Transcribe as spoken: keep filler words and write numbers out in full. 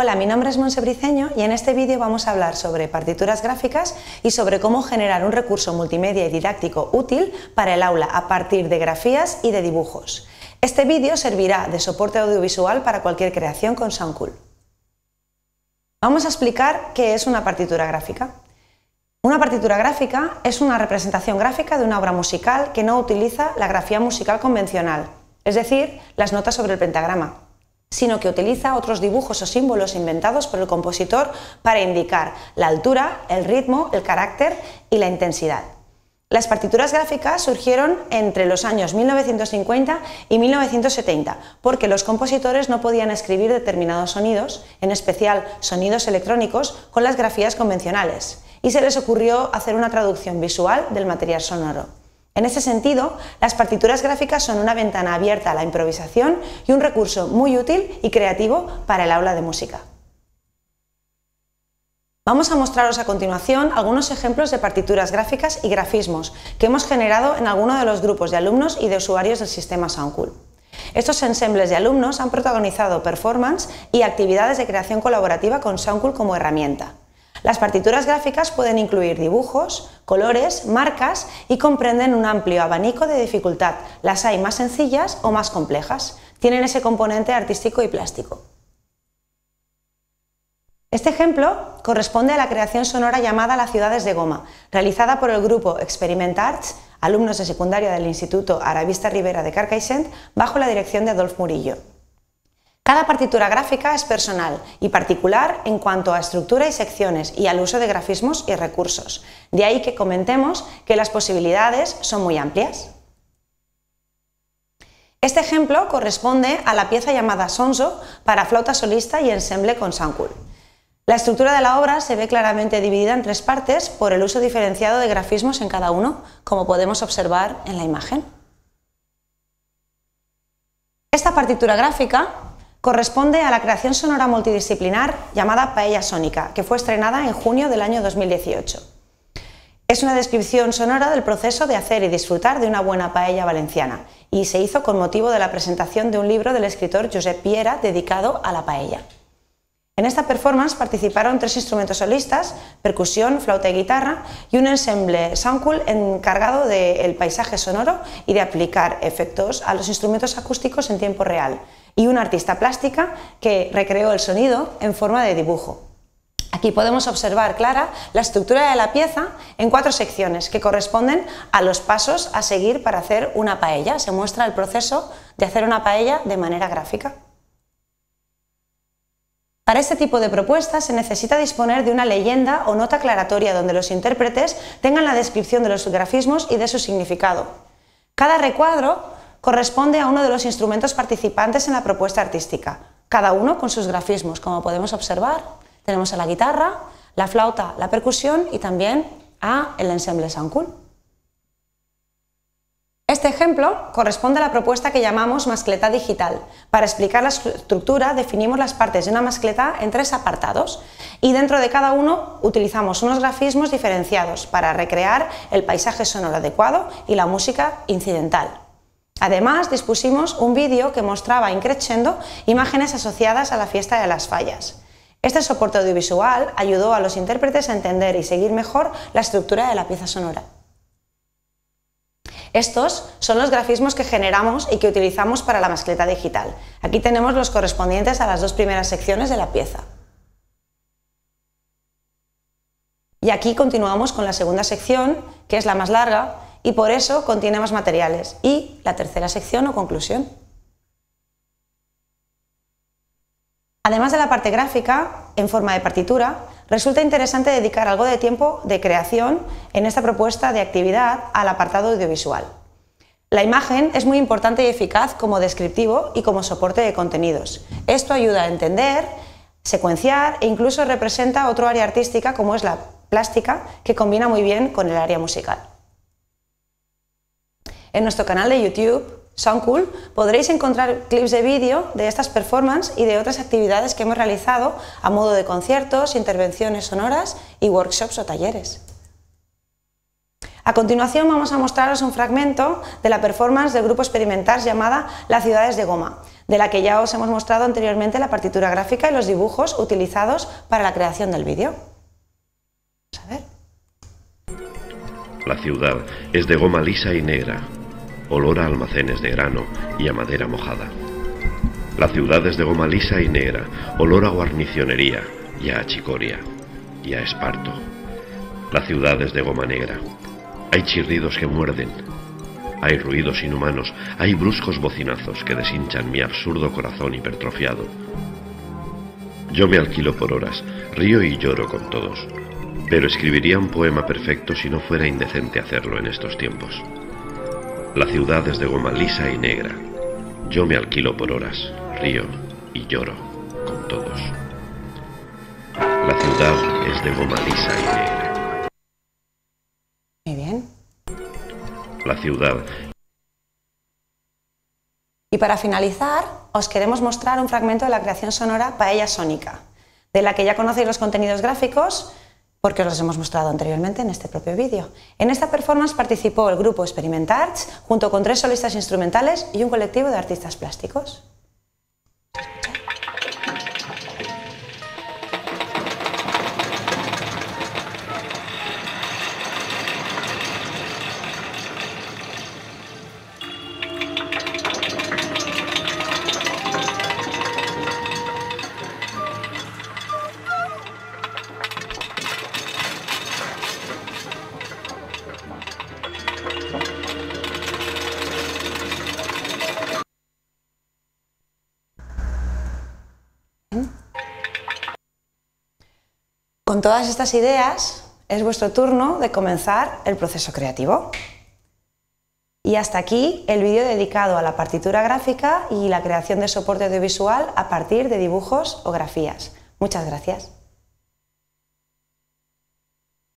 Hola, mi nombre es Monse Briceño y en este vídeo vamos a hablar sobre partituras gráficas y sobre cómo generar un recurso multimedia y didáctico útil para el aula a partir de grafías y de dibujos. Este vídeo servirá de soporte audiovisual para cualquier creación con Soundcool. Vamos a explicar qué es una partitura gráfica. Una partitura gráfica es una representación gráfica de una obra musical que no utiliza la grafía musical convencional, es decir, las notas sobre el pentagrama, sino que utiliza otros dibujos o símbolos inventados por el compositor para indicar la altura, el ritmo, el carácter y la intensidad. Las partituras gráficas surgieron entre los años mil novecientos cincuenta y mil novecientos setenta, porque los compositores no podían escribir determinados sonidos, en especial sonidos electrónicos, con las grafías convencionales, y se les ocurrió hacer una traducción visual del material sonoro. En ese sentido, las partituras gráficas son una ventana abierta a la improvisación y un recurso muy útil y creativo para el aula de música. Vamos a mostraros a continuación algunos ejemplos de partituras gráficas y grafismos que hemos generado en alguno de los grupos de alumnos y de usuarios del sistema Soundcool. Estos ensembles de alumnos han protagonizado performance y actividades de creación colaborativa con Soundcool como herramienta. Las partituras gráficas pueden incluir dibujos, colores, marcas y comprenden un amplio abanico de dificultad. Las hay más sencillas o más complejas. Tienen ese componente artístico y plástico. Este ejemplo corresponde a la creación sonora llamada Las Ciudades de Goma, realizada por el grupo Experiment Arts, alumnos de secundaria del Instituto Arabista Rivera de Carcaixent, bajo la dirección de Adolf Murillo. Cada partitura gráfica es personal y particular en cuanto a estructura y secciones y al uso de grafismos y recursos. De ahí que comentemos que las posibilidades son muy amplias. Este ejemplo corresponde a la pieza llamada Sonso para flauta solista y ensemble con Soundcool. La estructura de la obra se ve claramente dividida en tres partes por el uso diferenciado de grafismos en cada uno, como podemos observar en la imagen. Esta partitura gráfica corresponde a la creación sonora multidisciplinar llamada Paella Sónica, que fue estrenada en junio del año dos mil dieciocho. Es una descripción sonora del proceso de hacer y disfrutar de una buena paella valenciana y se hizo con motivo de la presentación de un libro del escritor Josep Piera dedicado a la paella. En esta performance participaron tres instrumentos solistas, percusión, flauta y guitarra, y un ensemble Soundcool encargado del paisaje sonoro y de aplicar efectos a los instrumentos acústicos en tiempo real, y una artista plástica que recreó el sonido en forma de dibujo. Aquí podemos observar clara la estructura de la pieza en cuatro secciones que corresponden a los pasos a seguir para hacer una paella. Se muestra el proceso de hacer una paella de manera gráfica. Para este tipo de propuestas se necesita disponer de una leyenda o nota aclaratoria donde los intérpretes tengan la descripción de los grafismos y de su significado. Cada recuadro corresponde a uno de los instrumentos participantes en la propuesta artística, cada uno con sus grafismos. Como podemos observar, tenemos a la guitarra, la flauta, la percusión y también a el ensemble Soundcool. Este ejemplo corresponde a la propuesta que llamamos mascletá digital. Para explicar la estructura definimos las partes de una mascletá en tres apartados y dentro de cada uno utilizamos unos grafismos diferenciados para recrear el paisaje sonoro adecuado y la música incidental. Además dispusimos un vídeo que mostraba in crescendo imágenes asociadas a la fiesta de las fallas. Este soporte audiovisual ayudó a los intérpretes a entender y seguir mejor la estructura de la pieza sonora. Estos son los grafismos que generamos y que utilizamos para la mascleta digital. Aquí tenemos los correspondientes a las dos primeras secciones de la pieza. Y aquí continuamos con la segunda sección, que es la más larga y por eso contiene más materiales, y la tercera sección o conclusión. Además de la parte gráfica, en forma de partitura, resulta interesante dedicar algo de tiempo de creación en esta propuesta de actividad al apartado audiovisual. La imagen es muy importante y eficaz como descriptivo y como soporte de contenidos. Esto ayuda a entender, secuenciar e incluso representa otro área artística como es la plástica, que combina muy bien con el área musical. En nuestro canal de YouTube Soundcool podréis encontrar clips de vídeo de estas performances y de otras actividades que hemos realizado a modo de conciertos, intervenciones sonoras y workshops o talleres. A continuación vamos a mostraros un fragmento de la performance del grupo Experiment Arts llamada Las Ciudades de Goma, de la que ya os hemos mostrado anteriormente la partitura gráfica y los dibujos utilizados para la creación del vídeo. Vamos a ver. La ciudad es de goma lisa y negra, olor a almacenes de grano y a madera mojada. La ciudad es de goma lisa y negra, olor a guarnicionería y a achicoria y a esparto. La ciudad es de goma negra. Hay chirridos que muerden, hay ruidos inhumanos, hay bruscos bocinazos que deshinchan mi absurdo corazón hipertrofiado. Yo me alquilo por horas, río y lloro con todos, pero escribiría un poema perfecto si no fuera indecente hacerlo en estos tiempos. La ciudad es de goma lisa y negra. Yo me alquilo por horas, río y lloro con todos. La ciudad es de goma lisa y negra. Muy bien. La ciudad. Y para finalizar, os queremos mostrar un fragmento de la creación sonora Paella Sónica, de la que ya conocéis los contenidos gráficos porque os los hemos mostrado anteriormente en este propio vídeo. En esta performance participó el grupo Experiment Arts junto con tres solistas instrumentales y un colectivo de artistas plásticos. Con todas estas ideas, es vuestro turno de comenzar el proceso creativo. Y hasta aquí el vídeo dedicado a la partitura gráfica y la creación de soporte audiovisual a partir de dibujos o grafías. Muchas gracias.